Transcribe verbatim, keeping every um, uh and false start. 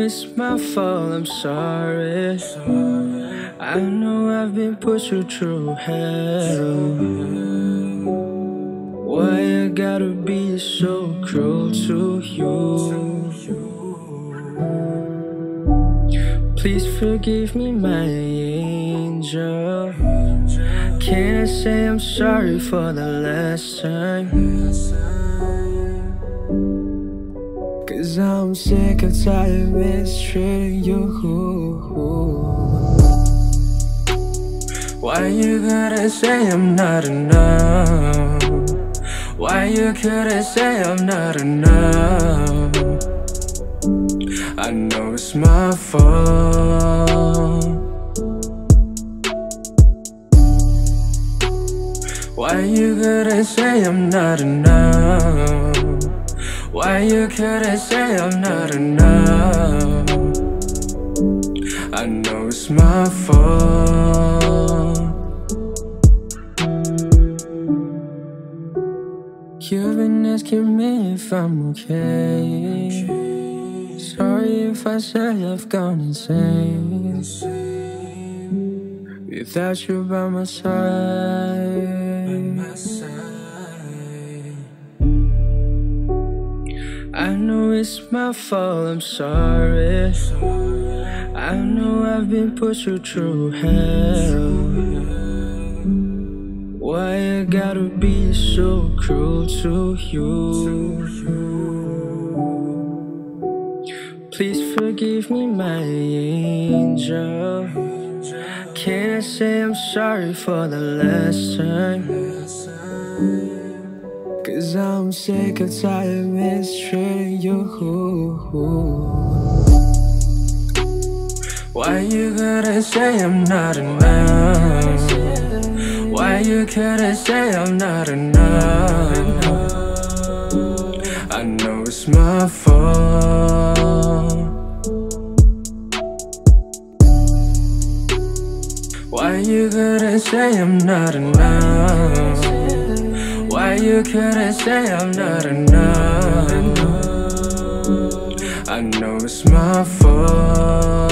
it's my fault, I'm sorry. I know I've been put you through hell. Why I gotta be so cruel to you? Please forgive me, my angel. Can I say I'm sorry for the last time? Cause I'm sick and tired of mistreating you. Why you couldn't say I'm not enough? Why you couldn't say I'm not enough? I know it's my fault. Why you couldn't say I'm not enough? Why you couldn't say I'm not enough? I know it's my fault. You've been asking me if I'm okay. Sorry if I said I've gone insane without you by my side. I know it's my fault, I'm sorry. I know I've been put you through hell. Why I gotta be so cruel to you? Please forgive me, my angel. Can I say I'm sorry for the last time? Cause I'm sick and tired of mistreating you. Why you couldn't say I'm not enough? Why you couldn't say I'm not enough? I know it's my fault. Why you couldn't say I'm not enough? Why you couldn't say I'm not enough? I know it's my fault.